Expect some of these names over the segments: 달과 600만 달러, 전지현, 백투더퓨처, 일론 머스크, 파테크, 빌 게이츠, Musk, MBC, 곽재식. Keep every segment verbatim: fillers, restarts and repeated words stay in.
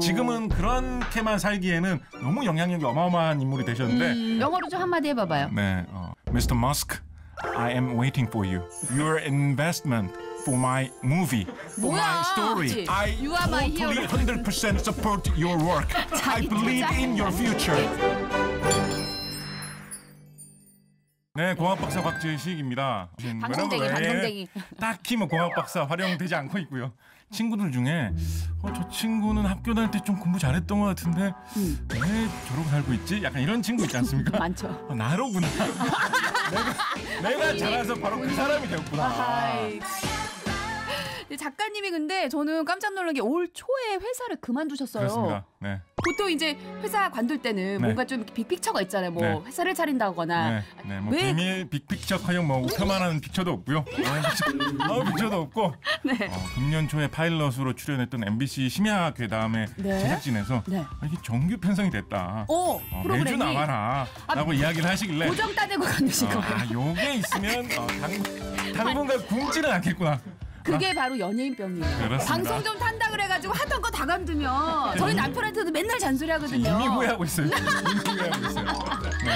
지금은 그렇게만 살기에는 너무 영향력이 어마어마한 인물이 되셨는데 음, 영어로 좀 한마디 해봐봐요. 네, 어, 미스터 Musk, I am waiting for you. Your investment for my movie, for 뭐야? my story. I totally one hundred percent support your work. I believe in your future. 네, 공학박사 곽재식입니다. 방송쟁이, 방송쟁이. 딱히 뭐 공학박사 활용되지 않고 있고요. 친구들 중에 어, 저 친구는 학교 다닐 때 좀 공부 잘했던 것 같은데 음. 왜 저러고 살고 있지? 약간 이런 친구 있지 않습니까? 많죠. 어, 나로구나. 내가, 내가 자라서 바로 그 사람이 되었구나. 아하이. 작가님이 근데 저는 깜짝 놀란 게 올 초에 회사를 그만두셨어요. 그렇습니다. 네. 보통 이제 회사 관둘 때는 네. 뭔가 좀 빅픽처가 있잖아요. 뭐 네. 회사를 차린다거나. 네. 네. 뭐 왜... 금일 빅픽처 커녕 뭐 우편만한 픽처도 없고요. 아무 픽처도 없고. 네. 어, 금년 초에 파일럿으로 출연했던 엠비씨 심야 괴담의 네. 제작진에서 네. 아, 이게 정규 편성이 됐다. 오, 어, 프로그램이. 매주 나와라라고 아, 이야기를 하시길래. 고정 따내고 가시는 거예요. 아, 요게 있으면 어, 당, 당분간 굶지는 않겠구나. 그게 아? 바로 연예인병이에요. 그렇습니다. 방송 좀 탄다 그래가지고 하던 거 다 관두면 저희 남편한테도 맨날 잔소리 하거든요. 이미 후회하고 있어요. 이미 후회하고 있어요. 네.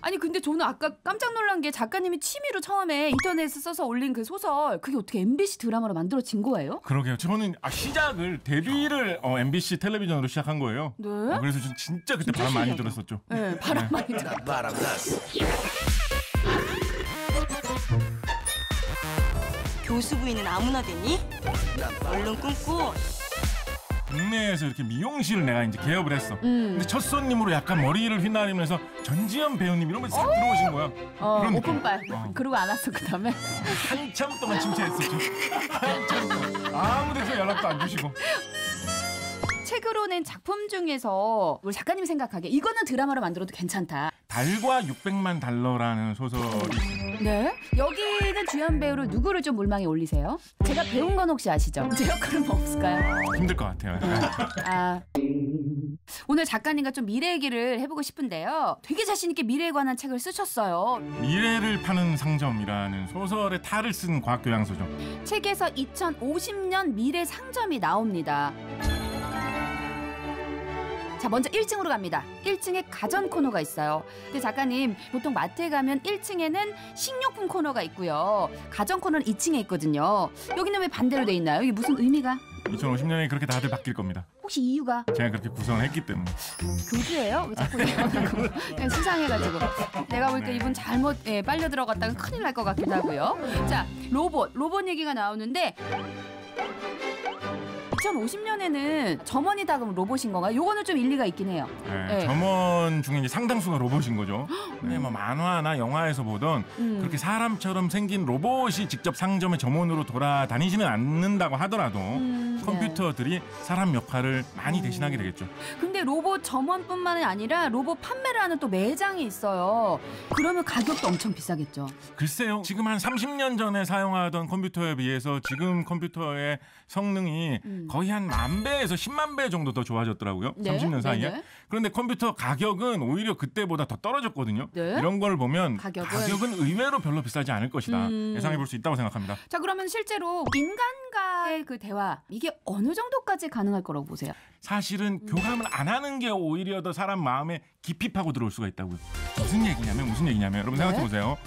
아니 근데 저는 아까 깜짝 놀란 게 작가님이 취미로 처음에 인터넷에 써서 올린 그 소설 그게 어떻게 엠비씨 드라마로 만들어진 거예요? 그러게요. 저는 아, 시작을 데뷔를 어, 엠비씨 텔레비전으로 시작한 거예요. 네? 어, 그래서 저 진짜 그때 진짜 바람 신기하다. 많이 들었었죠. 네, 바람 네. 많이 들었죠. 바람 났어. 교수 부인은 아무나 되니? 얼른 꿈꾸. 국내에서 이렇게 미용실을 내가 이제 개업을 했어. 음. 근데 첫 손님으로 약간 머리를 휘날리면서 전지현 배우님 이런 분이 싹 들어오신 거야. 어, 그런 오픈빨. 어. 그러고 안 왔어 그다음에. 한참 동안 침체했었죠. 한참 동안. 아무데서 연락도 안 주시고. 책으로 낸 작품 중에서 우리 작가님이 생각하기에 이거는 드라마로 만들어도 괜찮다. 달과 육백만 달러라는 소설이. 네? 여기는 주연 배우로 누구를 좀 물망에 올리세요? 제가 배운 건 혹시 아시죠? 제 역할은 뭐 없을까요? 힘들 것 같아요. 아, 오늘 작가님과 좀 미래 얘기를 해보고 싶은데요. 되게 자신 있게 미래에 관한 책을 쓰셨어요. 미래를 파는 상점이라는 소설의 탈을 쓴 과학교양서죠. 책에서 이천오십 년 미래 상점이 나옵니다. 자, 먼저 일 층으로 갑니다. 일 층에 가전 코너가 있어요. 근데 작가님, 보통 마트에 가면 일 층에는 식료품 코너가 있고요. 가전 코너는 이 층에 있거든요. 여기는 왜 반대로 돼 있나요? 이게 무슨 의미가? 이천오십 년에 그렇게 다들 바뀔 겁니다. 혹시 이유가? 제가 그렇게 구성을 했기 때문에. 교주예요? 왜 자꾸 이러냐고. 그냥 수상해가지고. 내가 보니까 네. 이분 잘못 예, 빨려 들어갔다가 큰일 날 것 같기도 하고요. 자, 로봇. 로봇 얘기가 나오는데 이천오십 년에는 점원이 다 그럼 로봇인 건가요? 요거는 좀 일리가 있긴 해요. 네, 네. 점원 중에 이제 상당수가 로봇인 거죠. 네, 뭐 만화나 영화에서 보던 음. 그렇게 사람처럼 생긴 로봇이 직접 상점의 점원으로 돌아다니지는 않는다고 하더라도 음, 컴퓨터들이 네. 사람 역할을 많이 대신하게 되겠죠. 근데 로봇 점원뿐만 아니라 로봇 판매를 하는 또 매장이 있어요. 그러면 가격도 엄청 비싸겠죠. 글쎄요. 지금 한 삼십 년 전에 사용하던 컴퓨터에 비해서 지금 컴퓨터의 성능이 음. 거의 한 만 배에서 십만 배 정도 더 좋아졌더라고요. 네? 삼십 년 사이에. 네네. 그런데 컴퓨터 가격은 오히려 그때보다 더 떨어졌거든요. 네? 이런 걸 보면 가격은... 가격은 의외로 별로 비싸지 않을 것이다. 음... 예상해 볼 수 있다고 생각합니다. 자, 그러면 실제로 인간과의 그 대화 이게 어느 정도까지 가능할 거라고 보세요? 사실은 음... 교감을 안 하는 게 오히려 더 사람 마음에 깊이 파고 들어올 수가 있다고요. 무슨 얘기냐면 무슨 얘기냐면 여러분 네? 생각해 보세요.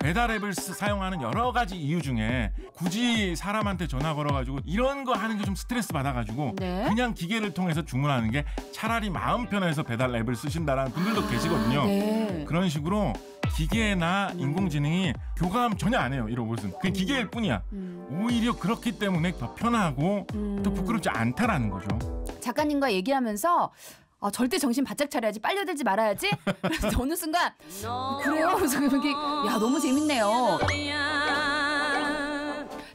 배달 앱을 사용하는 여러 가지 이유 중에 굳이 사람한테 전화 걸어가지고 이런 거 하는 게 좀 스트레스 받아가지고 네? 그냥 기계를 통해서 주문하는 게 차라리 마음 편해서 배달 앱을 쓰신다라는 분들도 아, 계시거든요. 네. 그런 식으로 기계나 음. 인공지능이 교감 전혀 안 해요. 이 로봇은 그냥 기계일 뿐이야. 음. 오히려 그렇기 때문에 더 편하고 음. 또 부끄럽지 않다라는 거죠. 작가님과 얘기하면서 아, 절대 정신 바짝 차려야지 빨려들지 말아야지. 그래서 어느 순간 그래요. 그래서 이렇게 야 너무 재밌네요.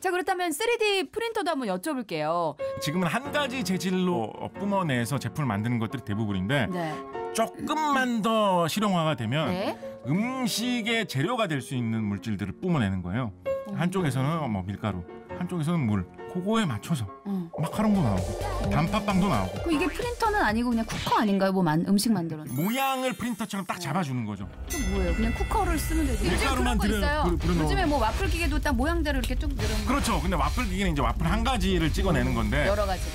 자 그렇다면 쓰리디 프린터도 한번 여쭤볼게요. 지금은 한 가지 재질로 뿜어내서 제품을 만드는 것들이 대부분인데 네. 조금만 더 실용화가 되면 네? 음식의 재료가 될 수 있는 물질들을 뿜어내는 거예요. 음. 한쪽에서는 뭐 밀가루, 한쪽에서는 물. 그거에 맞춰서 응. 마카롱도 나오고 단팥빵도 나오고. 그럼 이게 프린터는 아니고 그냥 쿠커 아닌가요? 뭐 만, 음식 만들어는 모양을 프린터처럼 딱 잡아주는 거죠. 또 뭐예요? 그냥 쿠커를 쓰면 되지. 요즘 그런 거 있어요. 그, 그, 그, 요즘에 뭐 와플 기계도 딱 모양대로 이렇게 쭉 늘은. 그렇죠. 근데 와플 기계는 이제 와플 한 가지를 찍어내는 건데 여러 가지를.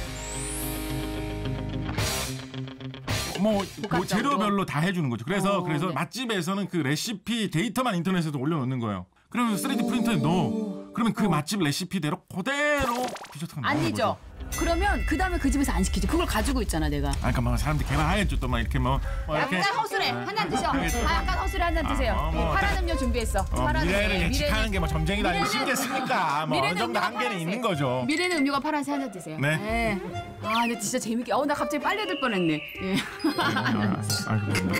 뭐, 뭐 재료별로 다 해주는 거죠. 그래서 어, 그래서 네. 맛집에서는 그 레시피 데이터만 인터넷에도 올려놓는 거예요. 그러면 쓰리디 프린터에 넣어. 그러면 그 어. 맛집 레시피대로 그대로 디저트가 나오는 거죠. 아니죠. 그러면 그 다음에 그 집에서 안 시키지. 그걸 가지고 있잖아 내가. 아, 그러니까 막 사람들 개발하겠죠. 또 막 이렇게 뭐. 뭐 약간 허술해. 한 잔 드셔. 아, 약간 허술해. 한 잔 드세요. 아, 어, 뭐, 파란 음료 준비했어. 어, 파란 미래를 예측하는 게 뭐 점쟁이다 아니면 신기했으니까 뭐 어느 정도 한계는 있는 거죠. 미래는 음료가 파란색. 한 잔 드세요. 네. 네. 아, 근데 진짜 재밌게. 어우, 나 갑자기 빨려들 뻔했네. 예. 아, 아, 그래요?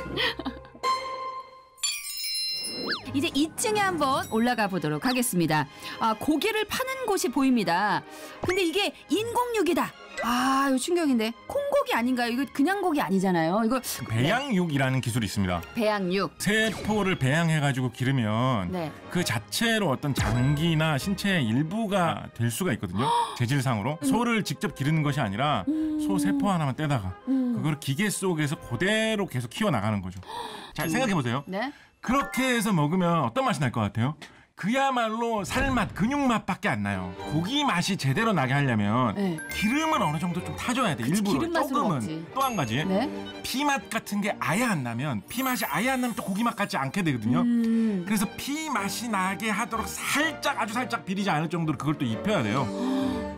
이제 이 층에 한번 올라가 보도록 하겠습니다. 아, 고기를 파는 곳이 보입니다. 근데 이게 인공육이다. 아, 이거 충격인데. 콩고기 아닌가요? 이거 그냥 고기 아니잖아요. 이거 배양육이라는 기술이 있습니다. 배양육. 세포를 배양해가지고 기르면 네. 그 자체로 어떤 장기나 신체의 일부가 될 수가 있거든요. 재질상으로. 소를 직접 기르는 것이 아니라 음... 소 세포 하나만 떼다가 음... 그걸 기계 속에서 그대로 계속 키워나가는 거죠. 잘 생각해보세요. 네. 그렇게 해서 먹으면 어떤 맛이 날 것 같아요? 그야말로 살맛, 근육맛밖에 안 나요. 고기 맛이 제대로 나게 하려면 네. 기름을 어느 정도 좀 타줘야 돼. 그치, 일부러 조금은. 또 한 가지 네? 피맛 같은 게 아예 안 나면 피맛이 아예 안 나면 또 고기 맛 같지 않게 되거든요. 음... 그래서 피맛이 나게 하도록 살짝 아주 살짝 비리지 않을 정도로 그걸 또 입혀야 돼요.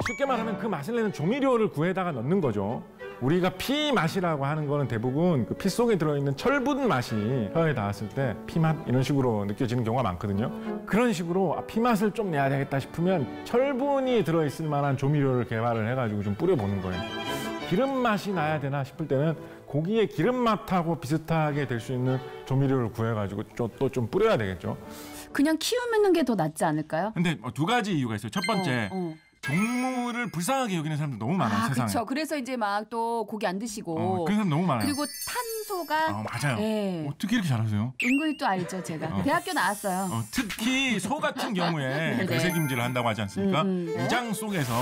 쉽게 말하면 그 맛을 내는 조미료를 구해다가 넣는 거죠. 우리가 피 맛이라고 하는 거는 대부분 그 피 속에 들어있는 철분 맛이 혀에 닿았을 때 피맛 이런 식으로 느껴지는 경우가 많거든요. 그런 식으로 아, 피맛을 좀 내야 되겠다 싶으면 철분이 들어있을 만한 조미료를 개발을 해가지고 좀 뿌려보는 거예요. 기름 맛이 나야 되나 싶을 때는 고기의 기름 맛하고 비슷하게 될 수 있는 조미료를 구해가지고 또 좀 뿌려야 되겠죠. 그냥 키우는 게 더 낫지 않을까요? 근데 두 가지 이유가 있어요. 첫 번째. 어, 어. 동물을 불쌍하게 여기는 사람들 너무 많아요. 아, 세상에. 그렇죠. 그래서 이제 막 또 고기 안 드시고. 어, 그런 사람 너무 많아요. 그리고 탄소가. 어, 맞아요. 예. 어떻게 이렇게 잘하세요? 은근히 또 알죠, 제가. 어. 대학교 나왔어요. 어, 특히 소 같은 경우에 배색임질을 한다고 하지 않습니까? 음, 음. 위장 속에서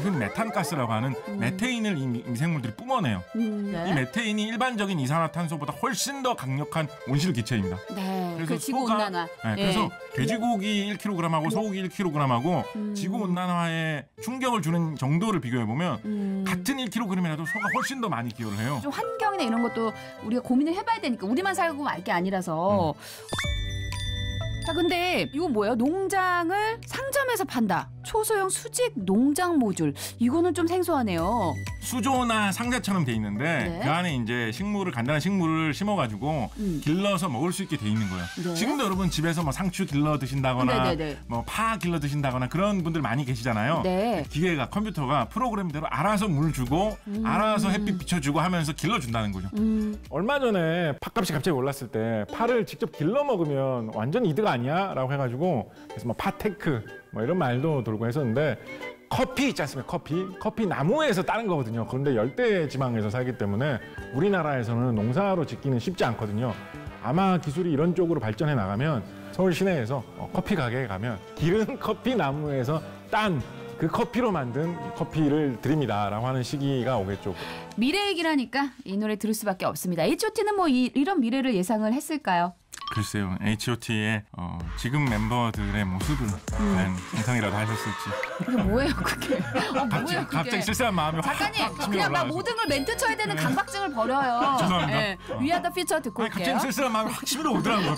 이건 메탄가스라고 하는 음. 메테인을 이 미생물들이 뿜어내요. 음, 네. 이 메테인이 일반적인 이산화탄소보다 훨씬 더 강력한 온실기체입니다. 네. 그래서 그 지구온난화. 네, 그래서 예. 돼지고기 일 킬로그램하고 소고기 일 킬로그램하고 음. 지구온난화에 충격을 주는 정도를 비교해보면 음... 같은 일 킬로그램이라도 소가 훨씬 더 많이 기여를 해요. 좀 환경이나 이런 것도 우리가 고민을 해봐야 되니까 우리만 살고 알 게 아니라서. 음. 자, 근데 이거 뭐예요? 농장을 상점에서 판다. 초소형 수직 농장 모듈. 이거는 좀 생소하네요. 수조나 상자처럼 돼 있는데 네. 그 안에 이제 식물을 간단한 식물을 심어가지고 음. 길러서 먹을 수 있게 돼 있는 거예요. 네. 지금도 여러분 집에서 뭐 상추 길러 드신다거나 뭐 파 길러 드신다거나 그런 분들 많이 계시잖아요. 네. 기계가 컴퓨터가 프로그램대로 알아서 물 주고 음. 알아서 햇빛 비춰주고 하면서 길러 준다는 거죠. 음. 얼마 전에 팥값이 갑자기 올랐을 때 파를 직접 길러 먹으면 완전 이득 아니야라고 해가지고 그래서 뭐 파테크 뭐 이런 말도 돌고 했었는데. 커피 있지 않습니까? 커피. 커피 나무에서 따는 거거든요. 그런데 열대 지방에서 살기 때문에 우리나라에서는 농사로 짓기는 쉽지 않거든요. 아마 기술이 이런 쪽으로 발전해 나가면 서울 시내에서 커피 가게에 가면 기른 커피 나무에서 딴 그 커피로 만든 커피를 드립니다라고 하는 시기가 오겠죠. 미래 얘기라니까 이 노래 들을 수밖에 없습니다. 에이치 오.T는 뭐 이, 이런 미래를 예상을 했을까요? 글쎄요. 에이치 오.T의 어, 지금 멤버들의 모습을 음. 상상이라도 하셨을지. 그게 뭐예요 그게? 어, 갑자기, 뭐예요, 그게? 갑자기 쓸쓸한 마음이 확 작가님 그냥 막 모든 걸 멘트 쳐야 되는 강박증을 버려요. 죄송합니다. 네. 어. 위아더 퓨처 듣고 아니, 올게요. 갑자기 쓸쓸한 마음이 확 치밀어 오더라고요.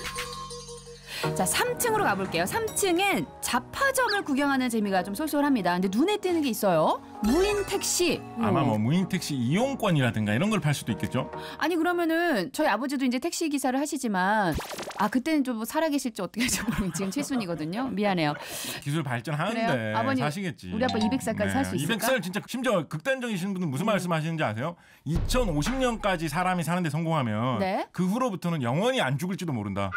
자, 삼 층으로 가볼게요. 삼 층엔 잡화점을 구경하는 재미가 좀 쏠쏠합니다. 근데 눈에 띄는 게 있어요. 무인 택시. 아마 뭐 무인 택시 이용권이라든가 이런 걸 팔 수도 있겠죠? 아니 그러면은 저희 아버지도 이제 택시 기사를 하시지만 아 그때는 좀 뭐 살아계실지 어떻게 할지 모르겠는데 지금 칠순이거든요. 미안해요. 기술 발전하는데 아버님, 사시겠지. 우리 아빠 이백 살까지 네. 살 수 있을까? 이백 살 진짜 심지어 극단적이신 분은 무슨 음. 말씀하시는지 아세요? 이천오십 년까지 사람이 사는데 성공하면 네? 그 후로부터는 영원히 안 죽을지도 모른다.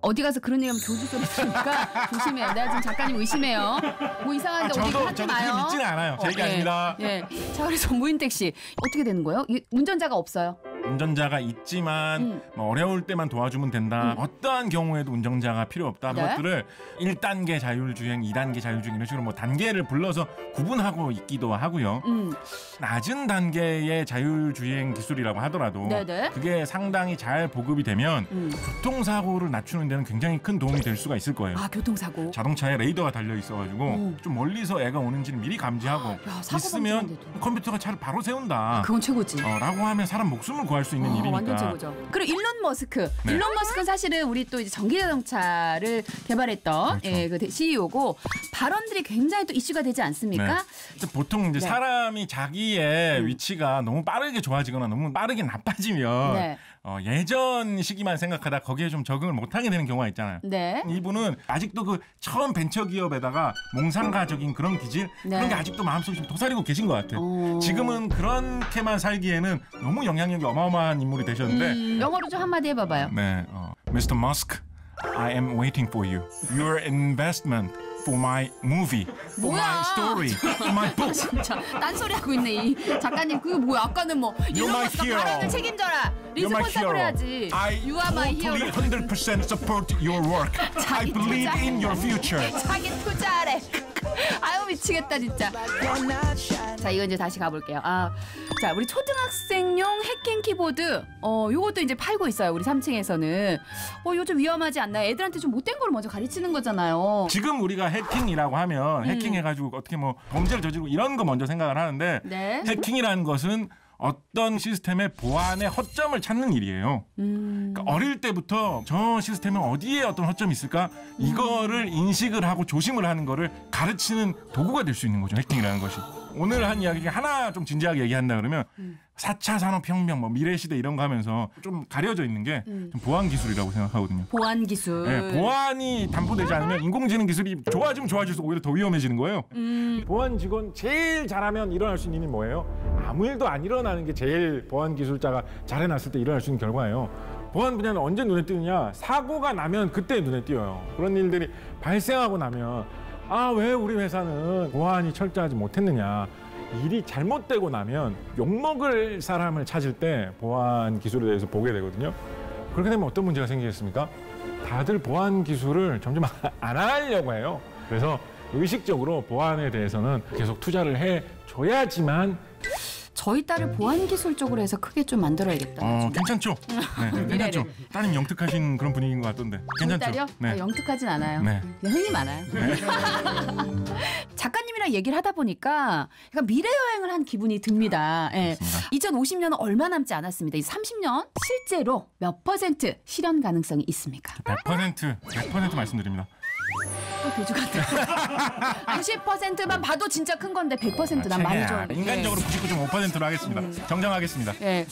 어디 가서 그런 얘기하면 교주 소리 들으니까 조심해요. 내가 지금 작가님 의심해요. 뭐 이상한데 아, 어디 하지 마요. 저도 믿지는 않아요. 제 얘기 어, 아닙니다. 예, 예. 자, 그래서 무인택시 어떻게 되는 거예요? 운전자가 없어요. 운전자가 있지만 음. 뭐 어려울 때만 도와주면 된다. 음. 어떠한 경우에도 운전자가 필요 없다. 네? 그것들을 일 단계 자율주행, 이 단계 자율주행 이런 식으로 뭐 단계를 불러서 구분하고 있기도 하고요. 음. 낮은 단계의 자율주행 기술이라고 하더라도 네네. 그게 상당히 잘 보급이 되면 음. 교통사고를 낮추는 데는 굉장히 큰 도움이 될 수가 있을 거예요. 아, 교통사고. 자동차에 레이더가 달려 있어가지고 음. 좀 멀리서 애가 오는지를 미리 감지하고 야, 있으면 컴퓨터가 차를 바로 세운다. 그건 최고지. 어, 라고 하면 사람 목숨을 구할 구성할 수 있는 어, 일이니까. 완전 최고죠. 그리고 일론 머스크. 네. 일론 머스크는 사실은 우리 또 이제 전기자동차를 개발했던 그렇죠. 예, 그 씨이오고 발언들이 굉장히 또 이슈가 되지 않습니까? 네. 보통 이제 네. 사람이 자기의 음. 위치가 너무 빠르게 좋아지거나 너무 빠르게 나빠지면 네. 어, 예전 시기만 생각하다 거기에 좀 적응을 못하게 되는 경우가 있잖아요. 네. 이분은 아직도 그 처음 벤처기업에다가 몽상가적인 그런 기질 네. 그런 게 아직도 마음속에 좀 도사리고 계신 것 같아요. 오. 지금은 그렇게만 살기에는 너무 영향력이 어마어마한 인물이 되셨는데 음, 영어로 좀 한마디 해봐봐요. 네, 어, 미스터 Musk, I am waiting for you. Your investment for my movie, for 뭐야? my story, for my book. 진짜 딴소리 하고 있네 이 작가님. 그게 뭐야? 아까는 뭐 일론 머스크 발언을 책임져라. 리스폰서블 해야지. You are my hero. I totally one hundred percent support your work. I believe in your future. 자기 투자래. 아유 미치겠다 진짜. 자 이거 이제 다시 가볼게요. 아, 자 우리 초등학생용 해킹 키보드 어 요것도 이제 팔고 있어요. 우리 삼 층에서는 어 요즘 위험하지 않나요? 애들한테 좀 못된 걸 먼저 가르치는 거잖아요. 지금 우리가 해킹이라고 하면 음. 해킹해가지고 어떻게 뭐 범죄를 저지르고 이런 거 먼저 생각을 하는데 네. 해킹이라는 것은 어떤 시스템의 보안의 허점을 찾는 일이에요. 음. 그러니까 어릴 때부터 저 시스템에 어디에 어떤 허점이 있을까 이거를 인식을 하고 조심을 하는 거를 가르치는 도구가 될 수 있는 거죠. 해킹이라는 것이. 오늘 한 이야기 중에 하나 좀 진지하게 얘기한다 그러면 음. 사 차 산업혁명, 뭐 미래시대 이런 거 하면서 좀 가려져 있는 게 음. 좀 보안기술이라고 생각하거든요. 보안기술. 네, 보안이 담보되지 않으면 인공지능 기술이 좋아지면 좋아질수록 오히려 더 위험해지는 거예요. 음. 보안 직원 제일 잘하면 일어날 수 있는 일이 뭐예요? 아무 일도 안 일어나는 게 제일 보안기술자가 잘해놨을 때 일어날 수 있는 결과예요. 보안 분야는 언제 눈에 띄느냐? 사고가 나면 그때 눈에 띄어요. 그런 일들이 발생하고 나면 아, 왜 우리 회사는 보안이 철저하지 못했느냐. 일이 잘못되고 나면 욕먹을 사람을 찾을 때 보안 기술에 대해서 보게 되거든요. 그렇게 되면 어떤 문제가 생기겠습니까? 다들 보안 기술을 점점 안 하려고 해요. 그래서 의식적으로 보안에 대해서는 계속 투자를 해줘야지만 저희 딸을 보안기술 쪽으로 해서 크게 좀 만들어야겠다. 어, 괜찮죠? 네, 네, 괜찮죠? 따님 영특하신 그런 분위기인 것 같던데. 괜찮죠? 딸이요? 네. 아, 영특하진 않아요. 네. 흥이 많아요. 네. 작가님이랑 얘기를 하다 보니까 약간 미래여행을 한 기분이 듭니다. 네. 이천오십 년은 얼마 남지 않았습니다. 이 삼십 년 실제로 몇 퍼센트 실현 가능성이 있습니까? 백 퍼센트, 백 퍼센트 말씀드립니다. 돼지 같아. 구십 퍼센트만 봐도 진짜 큰 건데 백 퍼센트 난 많이 좋아하는데. 인간적으로 구십구 점 오 퍼센트로 하겠습니다. 정정하겠습니다. 네.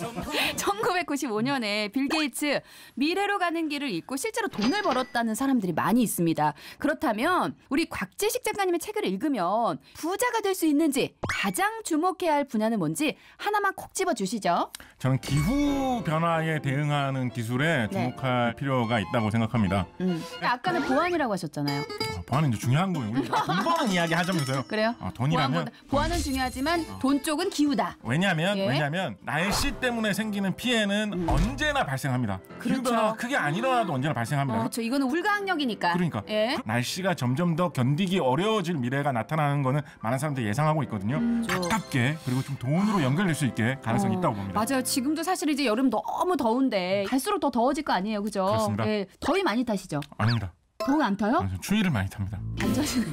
천구백구십오 년에 빌 게이츠 미래로 가는 길을 읽고 실제로 돈을 벌었다는 사람들이 많이 있습니다. 그렇다면 우리 곽재식 작가님의 책을 읽으면 부자가 될 수 있는지 가장 주목해야 할 분야는 뭔지 하나만 콕 집어주시죠. 저는 기후 변화에 대응하는 기술에 주목할 네. 필요가 있다고 생각합니다. 음. 아까는 보안이라고 하셨잖아요. 보안은 이제 중요한 거예요. 우리 돈 버는 이야기 하자면서요. 그래요? 어, 돈이라면 보안보다, 보안은 중요하지만 어. 돈 쪽은 기후다. 왜냐하면 예? 왜냐하면 날씨 때문에 생기는 피해는 음. 언제나 발생합니다. 그렇죠. 기후변화가 크게 안 일어나도 언제나 발생합니다. 어, 그렇죠. 이거는 울가항력이니까. 그러니까 예? 날씨가 점점 더 견디기 어려워질 미래가 나타나는 거는 많은 사람들이 예상하고 있거든요. 음, 가깝게 그리고 좀 돈으로 연결될 수 있게 가능성이 어, 있다고 봅니다. 맞아요. 지금도 사실 이제 여름 너무 더운데 갈수록 더 더워질 거 아니에요, 그죠? 그렇습니다. 예, 더위 많이 타시죠? 아닙니다. 더운 안 타요? 아, 추위를 많이 탑니다. 안 타시는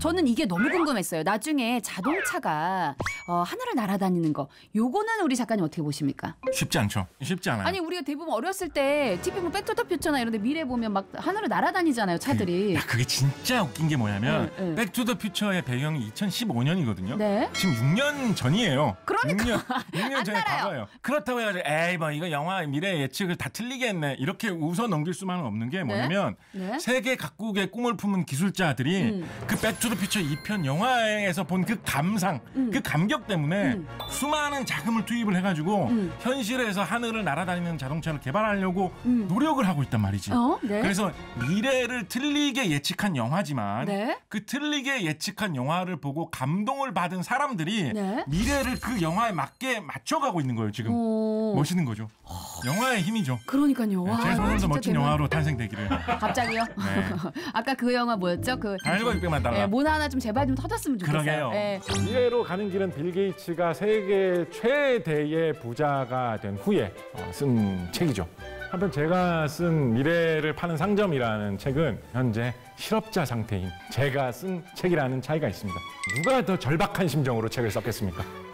저는 이게 너무 궁금했어요. 나중에 자동차가 어, 하늘을 날아다니는 거. 요거는 우리 작가님 어떻게 보십니까? 쉽지 않죠. 쉽지 않아요. 아니 우리가 대부분 어렸을 때 티비 뭐 백투더퓨처나 이런 데 미래 보면 막 하늘을 날아다니잖아요. 차들이. 그, 야, 그게 진짜 웃긴 게 뭐냐면 네, 네. 백투더퓨처의 배경이 이천십오 년이거든요. 네? 지금 육 년 전이에요. 그러니까. 육 년, 육 년 전에 봐봐요. 그렇다고 해가지고 에이 뭐 이거 영화 미래 예측을 다 틀리게 했네. 이렇게 웃어 넘길 수만은 없는 게 뭐냐면 네? 네? 세계 각국의 꿈을 품은 기술자들이 음. 그 백투 피처 이 편 영화에서 본 그 감상, 음. 그 감격 때문에 음. 수많은 자금을 투입을 해가지고 음. 현실에서 하늘을 날아다니는 자동차를 개발하려고 음. 노력을 하고 있단 말이지. 어? 네? 그래서 미래를 틀리게 예측한 영화지만 네? 그 틀리게 예측한 영화를 보고 감동을 받은 사람들이 네? 미래를 그 영화에 맞게 맞춰가고 있는 거예요. 지금. 오. 멋있는 거죠. 오. 영화의 힘이죠. 그러니까요. 네, 제 손에서 멋진 대박. 영화로 탄생되기를. 갑자기요? 네. 아까 그 영화 뭐였죠? 그 달고 육 백만 달러. 네, 뭐나 하나 좀 제발 좀 터졌으면 좋겠어요. 예. 미래로 가는 길은 빌 게이츠가 세계 최대의 부자가 된 후에 쓴 책이죠. 한편 제가 쓴 미래를 파는 상점이라는 책은 현재 실업자 상태인 제가 쓴 책이라는 차이가 있습니다. 누가 더 절박한 심정으로 책을 썼겠습니까?